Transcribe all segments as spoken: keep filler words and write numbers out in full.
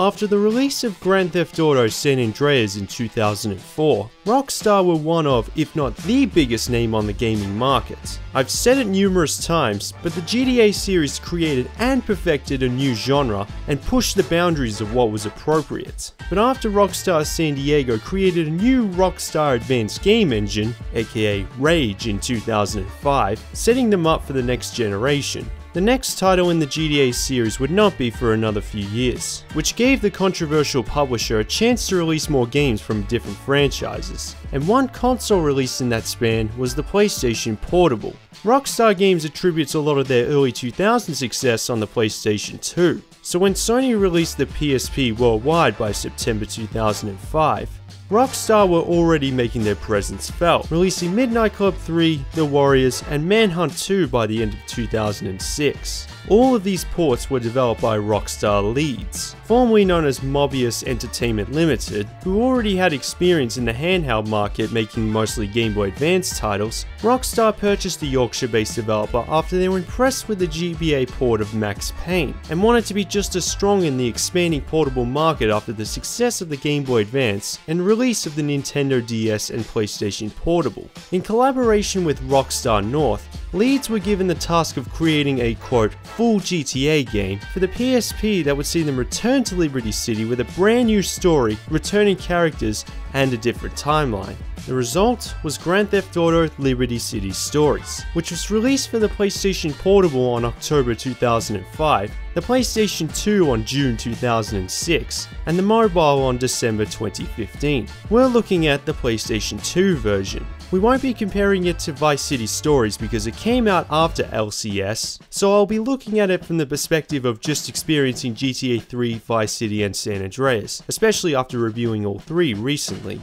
After the release of Grand Theft Auto San Andreas in two thousand four, Rockstar were one of, if not the biggest name on the gaming market. I've said it numerous times, but the G T A series created and perfected a new genre and pushed the boundaries of what was appropriate. But after Rockstar San Diego created a new Rockstar Advance game engine, aka Rage, in two thousand five, setting them up for the next generation, the next title in the G T A series would not be for another few years, which gave the controversial publisher a chance to release more games from different franchises, and one console released in that span was the PlayStation Portable. Rockstar Games attributes a lot of their early two thousand success on the PlayStation two, so when Sony released the P S P worldwide by September two thousand five, Rockstar were already making their presence felt, releasing Midnight Club three, The Warriors, and Manhunt two by the end of two thousand six. All of these ports were developed by Rockstar Leeds, formerly known as Mobius Entertainment Limited, who already had experience in the handheld market making mostly Game Boy Advance titles. Rockstar purchased the Yorkshire-based developer after they were impressed with the G B A port of Max Payne, and wanted to be just as strong in the expanding portable market after the success of the Game Boy Advance and released of the Nintendo D S and PlayStation Portable. In collaboration with Rockstar North, Leeds were given the task of creating a, quote, full G T A game for the P S P that would see them return to Liberty City with a brand new story, returning characters, and a different timeline. The result was Grand Theft Auto Liberty City Stories, which was released for the PlayStation Portable on October two thousand five, the PlayStation two on June two thousand six, and the mobile on December twenty fifteen. We're looking at the PlayStation two version. We won't be comparing it to Vice City Stories because it came out after L C S, so I'll be looking at it from the perspective of just experiencing G T A three, Vice City, and San Andreas, especially after reviewing all three recently.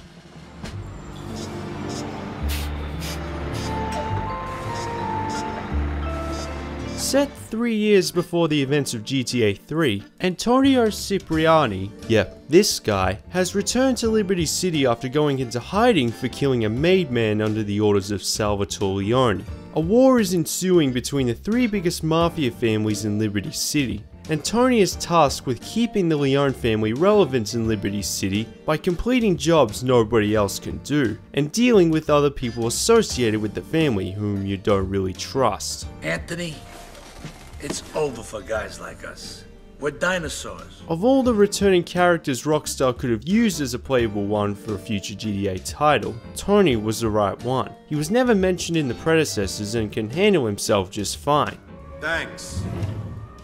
Set three years before the events of G T A three, Antonio Cipriani, yeah, this guy, has returned to Liberty City after going into hiding for killing a made man under the orders of Salvatore Leone. A war is ensuing between the three biggest mafia families in Liberty City. Antonio is tasked with keeping the Leone family relevant in Liberty City by completing jobs nobody else can do, and dealing with other people associated with the family whom you don't really trust. Anthony? It's over for guys like us. We're dinosaurs. Of all the returning characters Rockstar could have used as a playable one for a future G T A title, Tony was the right one. He was never mentioned in the predecessors and can handle himself just fine. Thanks.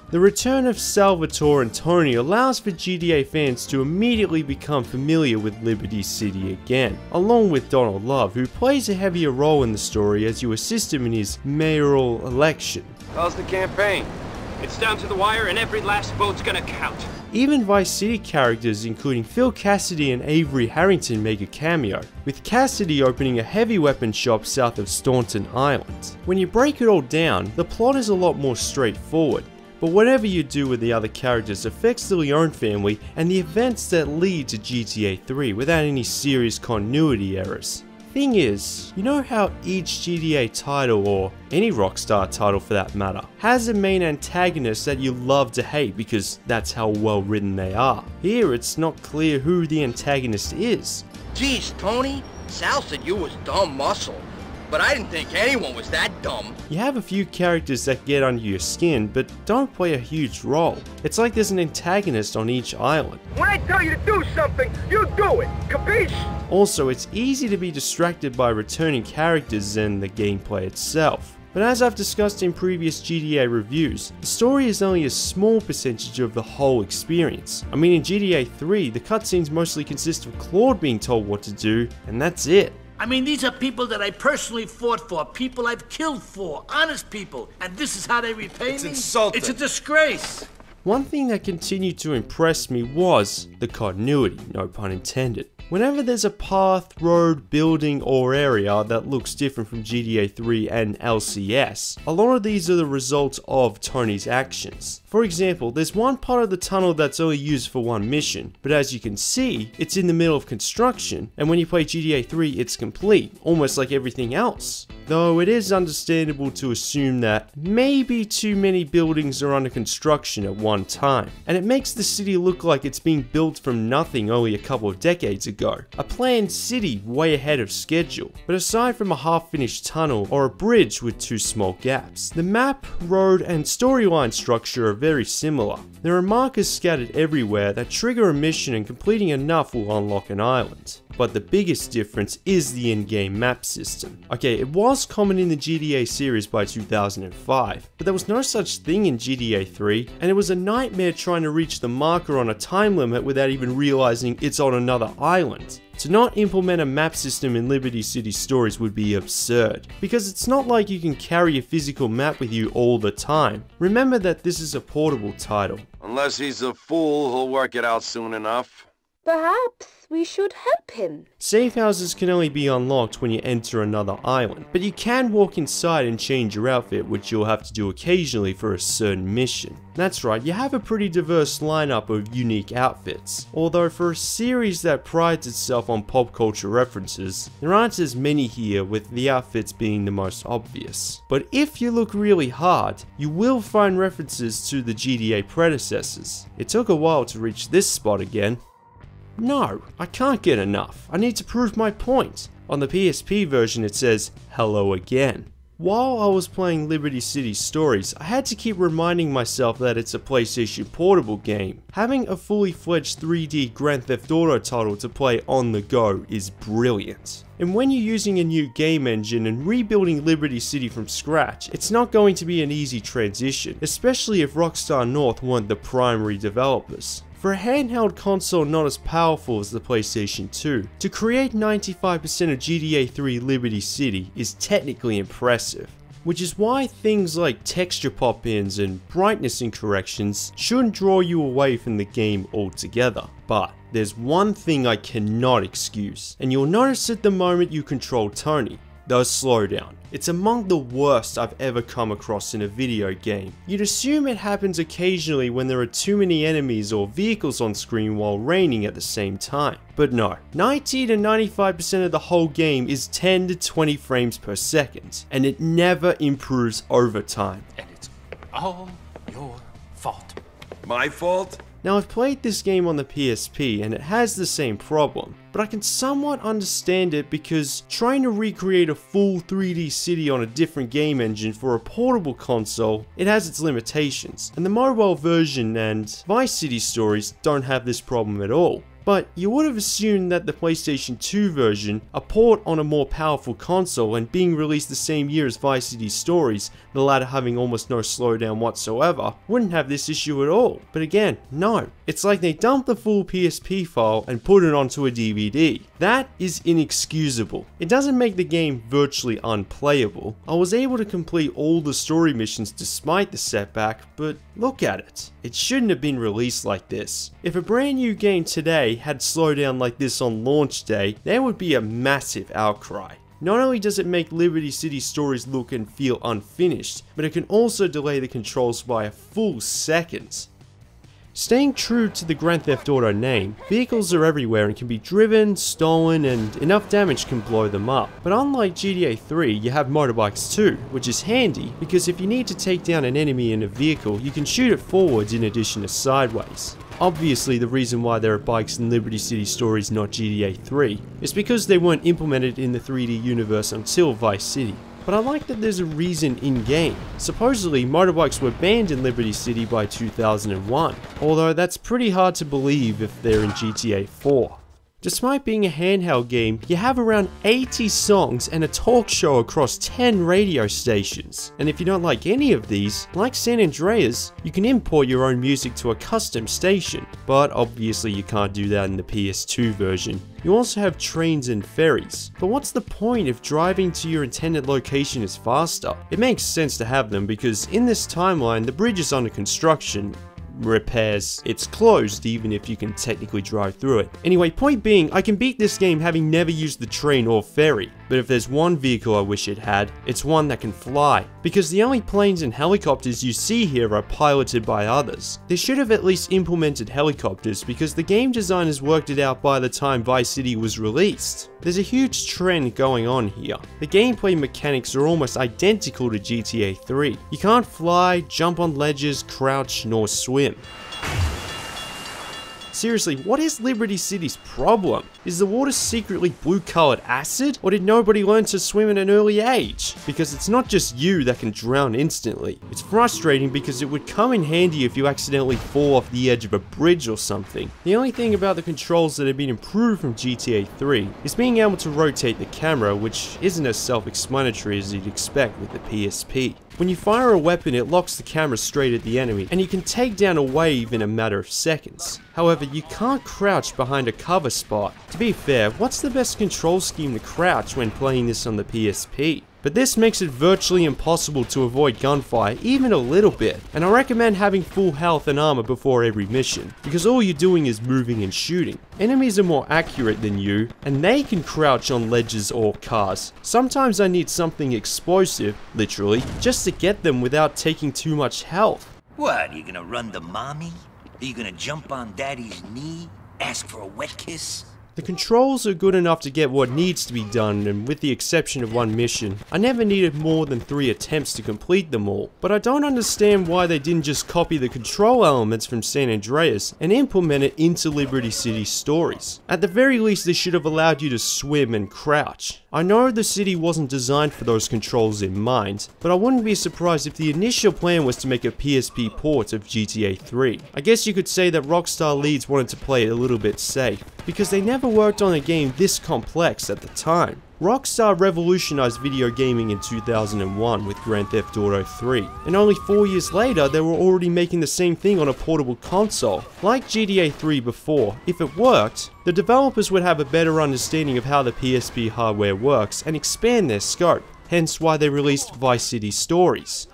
The return of Salvatore and Tony allows for G T A fans to immediately become familiar with Liberty City again, along with Donald Love, who plays a heavier role in the story as you assist him in his mayoral election. How's the campaign? It's down to the wire and every last vote's gonna count. Even Vice City characters including Phil Cassidy and Avery Harrington make a cameo, with Cassidy opening a heavy weapon shop south of Staunton Island. When you break it all down, the plot is a lot more straightforward, but whatever you do with the other characters affects the Leone family and the events that lead to G T A three without any serious continuity errors. Thing is, you know how each G T A title, or any Rockstar title for that matter, has a main antagonist that you love to hate because that's how well written they are? Here it's not clear who the antagonist is. Geez, Tony, Sal said you was dumb muscle, but I didn't think anyone was that dumb. You have a few characters that get under your skin, but don't play a huge role. It's like there's an antagonist on each island. When I tell you to do something, you do it, capiche? Also, it's easy to be distracted by returning characters and the gameplay itself. But as I've discussed in previous G T A reviews, the story is only a small percentage of the whole experience. I mean, in G T A three, the cutscenes mostly consist of Claude being told what to do, and that's it. I mean, these are people that I personally fought for, people I've killed for, honest people, and this is how they repay me? It's insulting. It's a disgrace. One thing that continued to impress me was the continuity, no pun intended. Whenever there's a path, road, building, or area that looks different from G T A three and L C S, a lot of these are the results of Tony's actions. For example, there's one part of the tunnel that's only used for one mission, but as you can see, it's in the middle of construction, and when you play G T A three, it's complete, almost like everything else. Though it is understandable to assume that maybe too many buildings are under construction at one time, and it makes the city look like it's being built from nothing only a couple of decades ago. A planned city way ahead of schedule, but aside from a half-finished tunnel or a bridge with two small gaps, the map, road, and storyline structure are very similar. There are markers scattered everywhere that trigger a mission, and completing enough will unlock an island. But the biggest difference is the in-game map system. Okay, it was common in the G T A series by two thousand five, but there was no such thing in G T A three, and it was a nightmare trying to reach the marker on a time limit without even realizing it's on another island. To not implement a map system in Liberty City Stories would be absurd, because it's not like you can carry a physical map with you all the time. Remember that this is a portable title. Unless he's a fool, he'll work it out soon enough. Perhaps we should help him. Safe houses can only be unlocked when you enter another island, but you can walk inside and change your outfit, which you'll have to do occasionally for a certain mission. That's right, you have a pretty diverse lineup of unique outfits, although for a series that prides itself on pop culture references, there aren't as many here, with the outfits being the most obvious. But if you look really hard, you will find references to the G T A predecessors. It took a while to reach this spot again. No, I can't get enough. I need to prove my point. On the P S P version, it says, "Hello again." While I was playing Liberty City Stories, I had to keep reminding myself that it's a PlayStation Portable game. Having a fully fledged three D Grand Theft Auto title to play on the go is brilliant. And when you're using a new game engine and rebuilding Liberty City from scratch, it's not going to be an easy transition, especially if Rockstar North weren't the primary developers. For a handheld console not as powerful as the PlayStation two, to create ninety-five percent of G T A three Liberty City is technically impressive, which is why things like texture pop-ins and brightness incorrections shouldn't draw you away from the game altogether. But there's one thing I cannot excuse, and you'll notice it the moment you control Tony: the slowdown. It's among the worst I've ever come across in a video game. You'd assume it happens occasionally when there are too many enemies or vehicles on screen while raining at the same time. But no, ninety to ninety-five percent of the whole game is ten to twenty frames per second, and it never improves over time. And it's all your fault. My fault? Now, I've played this game on the P S P and it has the same problem, but I can somewhat understand it, because trying to recreate a full three D city on a different game engine for a portable console, it has its limitations, and the mobile version and Vice City Stories don't have this problem at all. But you would have assumed that the PlayStation two version, a port on a more powerful console and being released the same year as Vice City Stories, the latter having almost no slowdown whatsoever, wouldn't have this issue at all. But again, no. It's like they dumped the full P S P file and put it onto a D V D. That is inexcusable. It doesn't make the game virtually unplayable. I was able to complete all the story missions despite the setback, but look at it. It shouldn't have been released like this. If a brand new game today had slowdown like this on launch day, there would be a massive outcry. Not only does it make Liberty City Stories look and feel unfinished, but it can also delay the controls by a full second. Staying true to the Grand Theft Auto name, vehicles are everywhere and can be driven, stolen, and enough damage can blow them up. But unlike G T A three, you have motorbikes too, which is handy, because if you need to take down an enemy in a vehicle, you can shoot it forwards in addition to sideways. Obviously, the reason why there are bikes in Liberty City Stories, not G T A three, is because they weren't implemented in the three D universe until Vice City. But I like that there's a reason in-game. Supposedly, motorbikes were banned in Liberty City by two thousand one, although that's pretty hard to believe if they're in G T A four. Despite being a handheld game, you have around eighty songs and a talk show across ten radio stations. And if you don't like any of these, like San Andreas, you can import your own music to a custom station. But obviously you can't do that in the P S two version. You also have trains and ferries, but what's the point if driving to your intended location is faster? It makes sense to have them, because in this timeline, the bridge is under construction. repairs, it's closed even if you can technically drive through it. Anyway, point being, I can beat this game having never used the train or ferry, but if there's one vehicle I wish it had, it's one that can fly, because the only planes and helicopters you see here are piloted by others. They should have at least implemented helicopters, because the game designers worked it out by the time Vice City was released. There's a huge trend going on here. The gameplay mechanics are almost identical to G T A three. You can't fly, jump on ledges, crouch, nor swim. Seriously, what is Liberty City's problem? Is the water secretly blue-colored acid? Or did nobody learn to swim at an early age? Because it's not just you that can drown instantly. It's frustrating because it would come in handy if you accidentally fall off the edge of a bridge or something. The only thing about the controls that have been improved from G T A three is being able to rotate the camera, which isn't as self-explanatory as you'd expect with the P S P. When you fire a weapon, it locks the camera straight at the enemy, and you can take down a wave in a matter of seconds. However, you can't crouch behind a cover spot. To be fair, what's the best control scheme to crouch when playing this on the P S P? But this makes it virtually impossible to avoid gunfire, even a little bit, and I recommend having full health and armor before every mission, because all you're doing is moving and shooting. Enemies are more accurate than you, and they can crouch on ledges or cars. Sometimes I need something explosive, literally, just to get them without taking too much health. What, are you gonna run to mommy? Are you gonna jump on daddy's knee? Ask for a wet kiss? The controls are good enough to get what needs to be done, and with the exception of one mission, I never needed more than three attempts to complete them all. But I don't understand why they didn't just copy the control elements from San Andreas and implement it into Liberty City Stories. At the very least, they should have allowed you to swim and crouch. I know the city wasn't designed for those controls in mind, but I wouldn't be surprised if the initial plan was to make a P S P port of G T A three. I guess you could say that Rockstar Leeds wanted to play it a little bit safe, because they never worked on a game this complex at the time. Rockstar revolutionized video gaming in two thousand one with Grand Theft Auto three, and only four years later they were already making the same thing on a portable console. Like G T A three before, if it worked, the developers would have a better understanding of how the P S P hardware works and expand their scope, hence why they released Vice City Stories.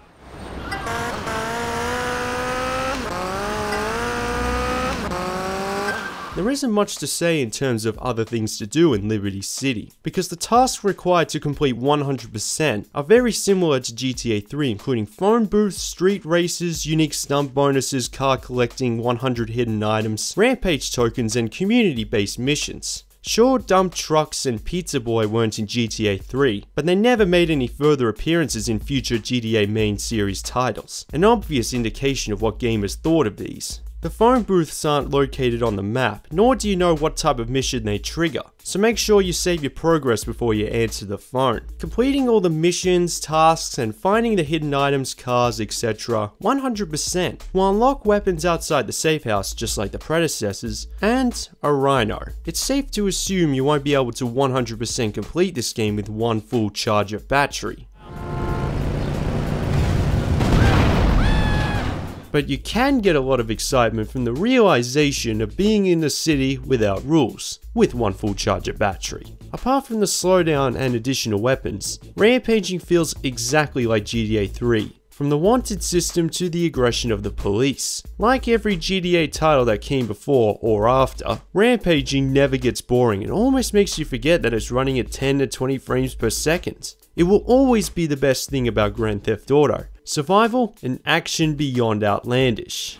There isn't much to say in terms of other things to do in Liberty City, because the tasks required to complete one hundred percent are very similar to G T A three, including phone booths, street races, unique stunt bonuses, car collecting, one hundred hidden items, rampage tokens, and community-based missions. Sure, dump trucks and Pizza Boy weren't in G T A three, but they never made any further appearances in future G T A main series titles, an obvious indication of what gamers thought of these. The phone booths aren't located on the map, nor do you know what type of mission they trigger, so make sure you save your progress before you answer the phone. Completing all the missions, tasks, and finding the hidden items, cars, et cetera one hundred percent will unlock weapons outside the safe house, just like the predecessors, and a rhino. It's safe to assume you won't be able to one hundred percent complete this game with one full charge of battery. But you can get a lot of excitement from the realization of being in the city without rules, with one full charge of battery. Apart from the slowdown and additional weapons, rampaging feels exactly like G T A three, from the wanted system to the aggression of the police. Like every G T A title that came before or after, rampaging never gets boring and almost makes you forget that it's running at ten to twenty frames per second. It will always be the best thing about Grand Theft Auto. Survival and action beyond outlandish.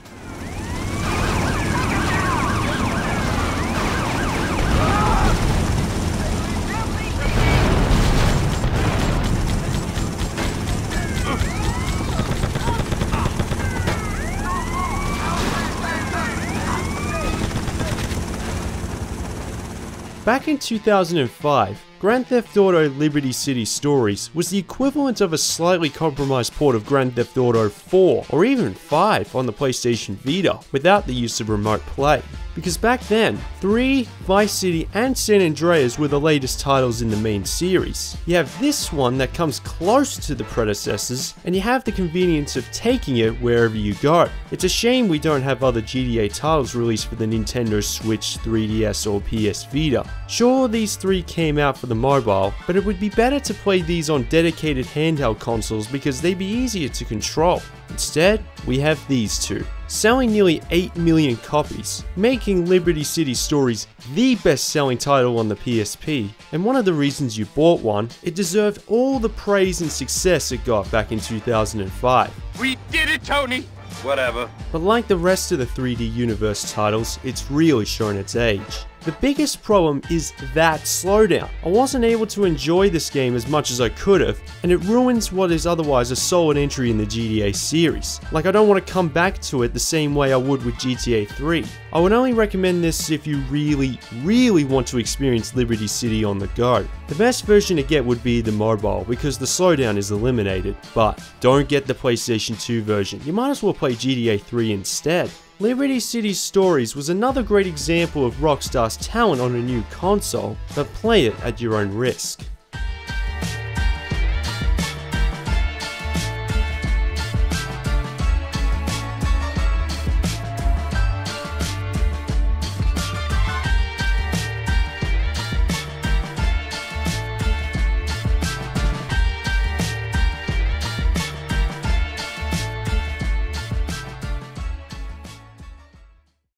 Back in two thousand five, Grand Theft Auto Liberty City Stories was the equivalent of a slightly compromised port of Grand Theft Auto four or even five on the PlayStation Vita without the use of remote play. Because back then, three, Vice City, and San Andreas were the latest titles in the main series. You have this one that comes close to the predecessors, and you have the convenience of taking it wherever you go. It's a shame we don't have other G T A titles released for the Nintendo Switch, three D S, or P S Vita. Sure, these three came out for the mobile, but it would be better to play these on dedicated handheld consoles because they'd be easier to control. Instead, we have these two, selling nearly eight million copies, making Liberty City Stories the best-selling title on the P S P, and one of the reasons you bought one, it deserved all the praise and success it got back in two thousand five. We did it, Tony! Whatever. But like the rest of the three D Universe titles, it's really shown its age. The biggest problem is that slowdown. I wasn't able to enjoy this game as much as I could have, and it ruins what is otherwise a solid entry in the G T A series. Like, I don't want to come back to it the same way I would with G T A three. I would only recommend this if you really, really want to experience Liberty City on the go. The best version to get would be the mobile, because the slowdown is eliminated, but don't get the PlayStation two version. You might as well play G T A three instead. Liberty City Stories was another great example of Rockstar's talent on a new console, but play it at your own risk.